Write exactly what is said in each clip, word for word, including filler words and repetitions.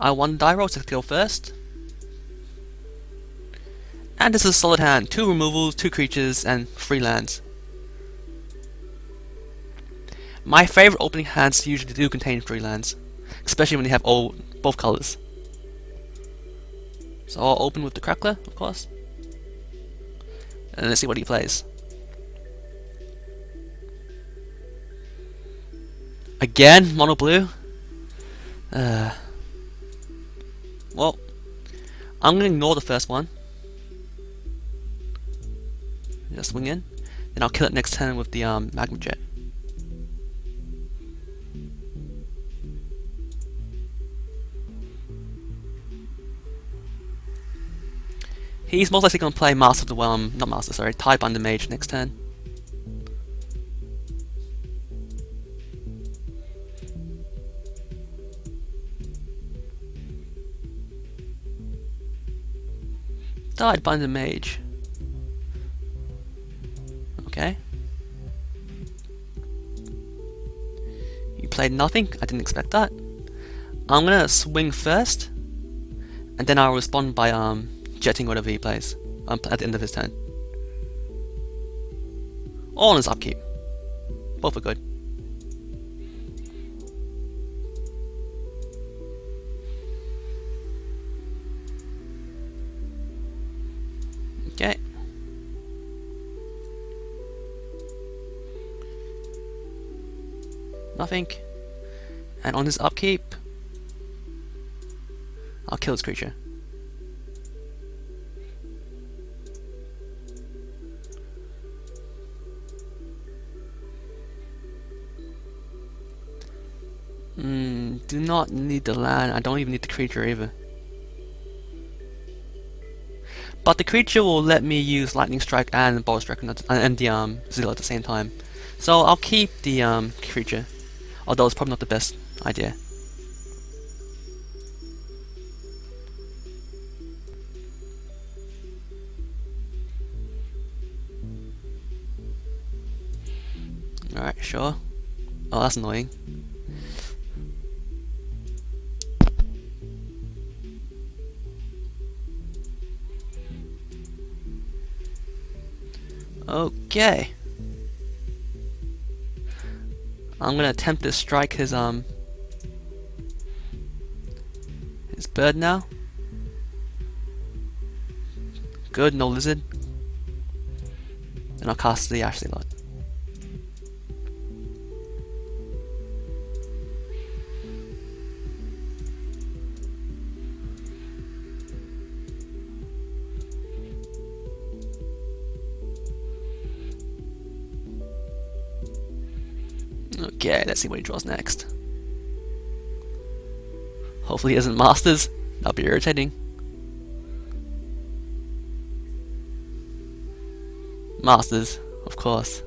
I won die roll, so kill first. And this is a solid hand. Two removals, two creatures, and three lands. My favourite opening hands usually do contain three lands, especially when they have all both colours. So I'll open with the Crackler, of course. And let's see what he plays. Again, mono blue. Uh, well, I'm going to ignore the first one. Just swing in. Then I'll kill it next turn with the um, Magma Jet. He's most likely going to play Master of the Whelm, not Master, sorry, Tidebinder Mage next turn. Tidebinder Mage. Okay. You played nothing, I didn't expect that. I'm going to swing first, and then I'll respond by, um... jetting whatever he plays um, at the end of his turn. All on his upkeep. Both are good. Okay. Nothing. And on his upkeep, I'll kill his creature. Mm, do not need the land. I don't even need the creature either. But the creature will let me use lightning strike and the Boros Reckoner and the um Zilla at the same time. So I'll keep the um creature, although it's probably not the best idea. All right, sure. Oh, that's annoying. Okay. I'm gonna attempt to strike his um his bird now. Good, no lizard. And I'll cast the Ashling Lotus. Okay, let's see what he draws next. Hopefully he isn't Masters. That'll be irritating. Masters, of course.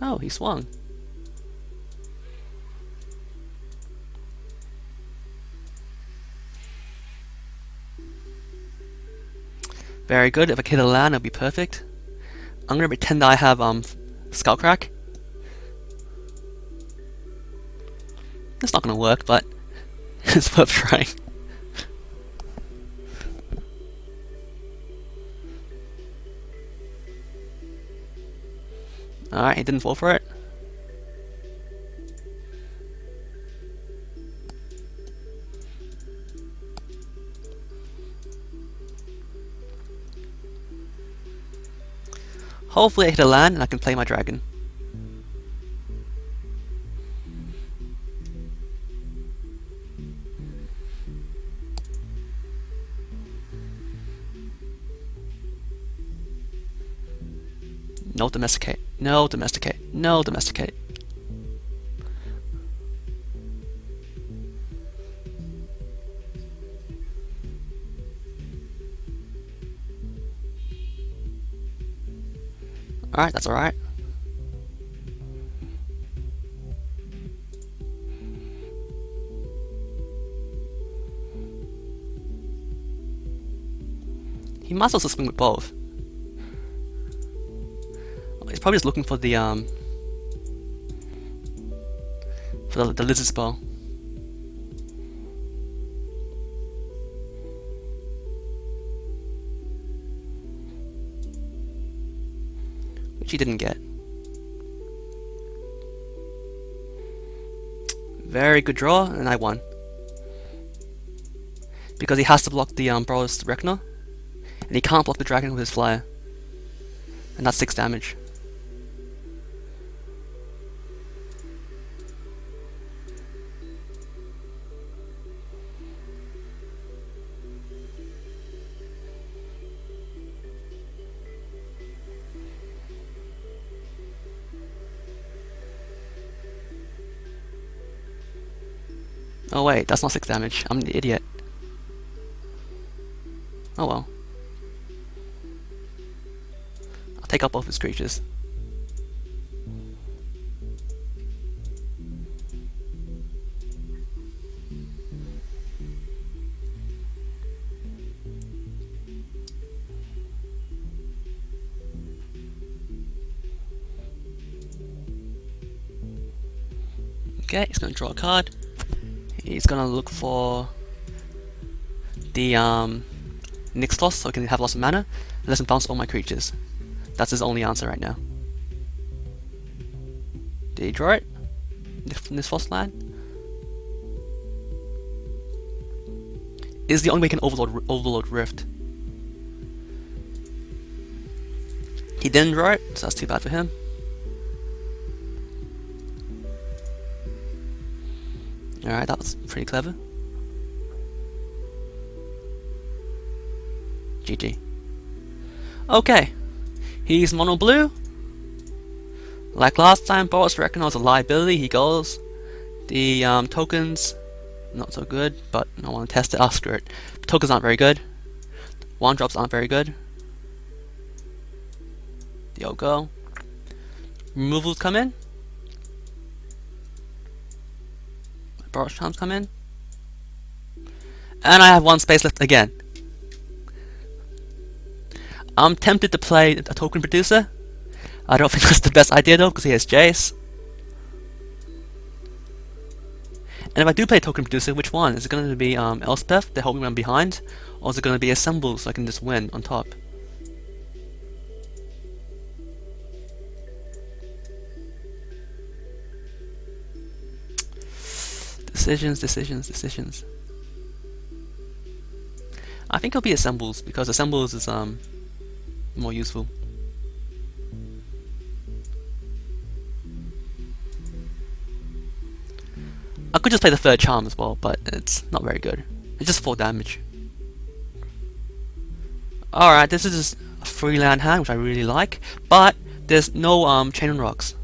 Oh, he swung. Very good. If I kill a land, it'll be perfect. I'm gonna pretend that I have um skull crack. It's not gonna work, but it's worth trying. All right, he didn't fall for it. Hopefully I hit a land and I can play my dragon. No domesticate. No domesticate. No domesticate. Alright, that's alright. He must also swing with both. He's probably just looking for the um for the, the lizard spell. Which he didn't get. Very good draw, and I won. Because he has to block the um, Boros Reckoner, and he can't block the dragon with his flyer. And that's six damage. Oh wait, that's not six damage. I'm an idiot. Oh well. I'll take out both his creatures. Okay, he's gonna draw a card. He's gonna look for the um, Nyx Lotus so he can have lots of mana and doesn't bounce all my creatures. That's his only answer right now. Did he draw it? Nyx Lotus land? Is the only way he can overload, overload Rift. He didn't draw it, so that's too bad for him. Alright, that was pretty clever. G G. Okay, he's mono blue. Like last time, Boros Reckoner was a liability. He goes. The um, tokens, not so good, but I want to test it. Oh, screw it. The tokens aren't very good. One drops aren't very good. The old girl. Removals come in. Boros Charms come in, and I have one space left again. I'm tempted to play a token producer. I don't think that's the best idea though, because he has Jace. And if I do play a token producer, which one? Is it going to be um, Elspeth, the holding one behind, or is it going to be Assemble so I can just win on top? Decisions, decisions, decisions. I think it'll be Assembles because Assembles is um more useful. I could just play the third charm as well, but it's not very good. It's just four damage. Alright, this is just a free land hand which I really like, but there's no um Chain of Rocks.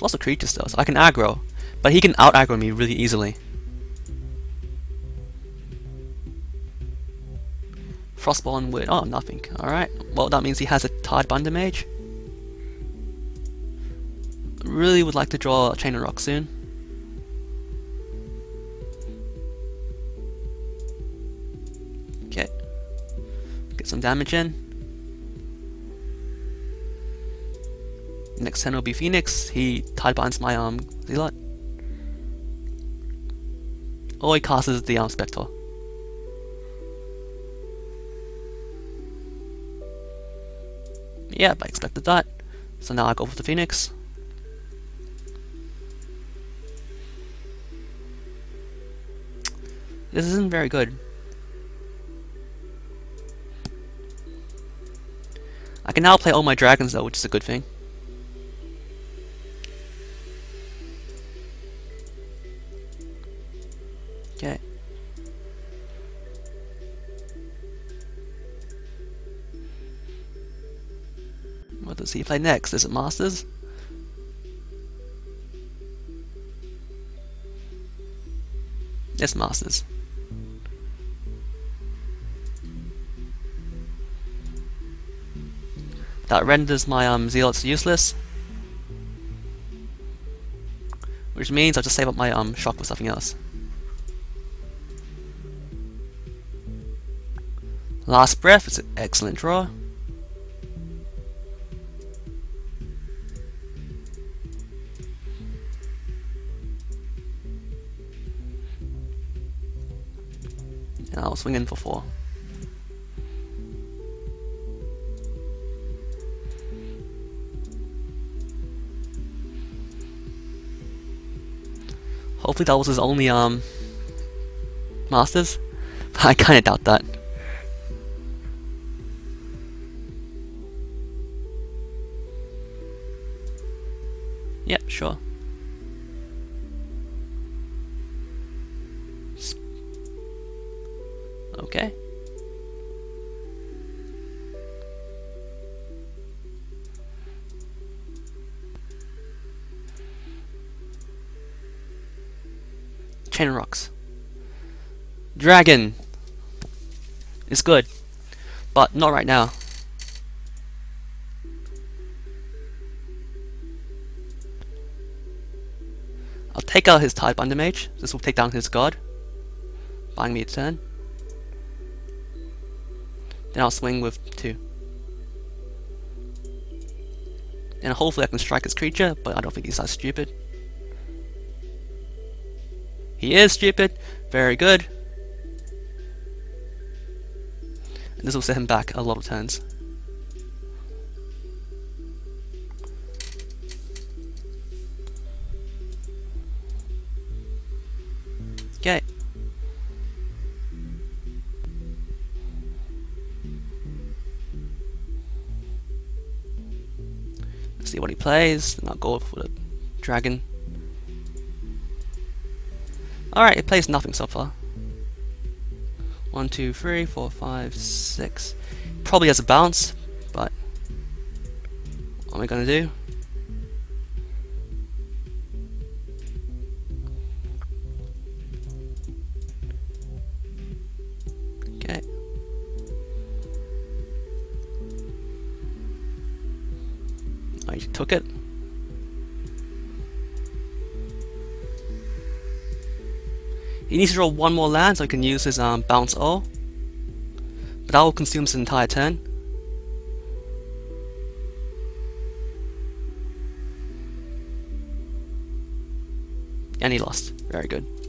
Lots of creatures though, so I can aggro, but he can out aggro me really easily. Frostborn with oh nothing. Alright, well that means he has a Tidebinder Mage. Really would like to draw a Chain of Rocks soon. Okay, get some damage in. Next turn will be Phoenix. He tidebinds my um Zealot. Or he casts the um Spectre. Yeah, I expected that. So now I go for the Phoenix. This isn't very good. I can now play all my dragons though, which is a good thing. Okay. What does he play next? Is it Masters? Yes, Masters. That renders my um, Zealots useless. which means I'll just save up my um shock for something else. Last Breath is an excellent draw. And I'll swing in for four. Hopefully that was his only um masters, but I kinda doubt that. Yep, sure. Okay. Chain of Rocks. Dragon! It's good, but not right now. I'll take out his Tidebinder Mage. This will take down his guard, buying me a turn. Then I'll swing with two. And hopefully I can strike his creature, but I don't think he's that stupid. He is stupid. Very good. And this will set him back a lot of turns. Okay. Let's see what he plays, and I'll go for the dragon. Alright, it plays nothing so far. One, two, three, four, five, six. Probably has a bounce, but what am I gonna do? Okay. I took it. He needs to draw one more land so he can use his um, bounce all. But that will consume his entire turn. And he lost. Very good.